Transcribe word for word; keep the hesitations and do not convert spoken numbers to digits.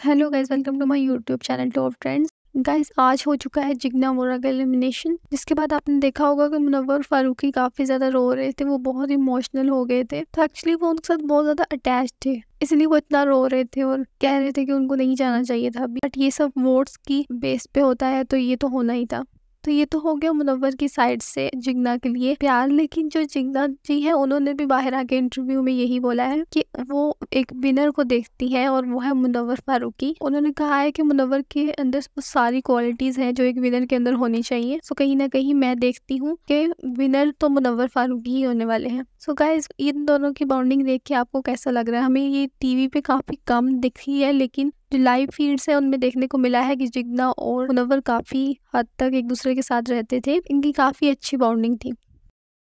Hello guys, welcome to my YouTube channel top trends. Guys, आज हो चुका है जिग्ना वोरा का एलिमिनेशन, जिसके बाद आपने देखा होगा कि मुनव्वर फारूकी काफ़ी ज़्यादा रो रहे थे। वो बहुत इमोशनल हो गए थे, तो एक्चुअली वो उनके साथ बहुत ज़्यादा अटैच थे, इसलिए वो इतना रो रहे थे और कह रहे थे कि उनको नहीं जाना चाहिए था। बट ये सब वोट्स की बेस पे होता है, तो ये तो होना ही था। तो ये तो हो गया मुनव्वर की साइड से जिग्ना के लिए प्यार। लेकिन जो जिग्ना जी है, उन्होंने भी बाहर आके इंटरव्यू में यही बोला है कि वो एक विनर को देखती हैं और वो है मुनव्वर फारूकी। उन्होंने कहा है कि मुनव्वर के अंदर वो सारी क्वालिटीज हैं जो एक विनर के अंदर होनी चाहिए। सो कहीं ना कहीं मैं देखती हूँ कि विनर तो मुनव्वर फारूकी ही होने वाले हैं। सो गाइस, इन दोनों की बॉन्डिंग देख के आपको कैसा लग रहा है? हमें ये टीवी पे काफी कम दिखी है, लेकिन जो लाइव फीड्स है उनमें देखने को मिला है कि जिग्ना और मुनव्वर काफी हद तक एक दूसरे के साथ रहते थे। इनकी काफी अच्छी बॉन्डिंग थी।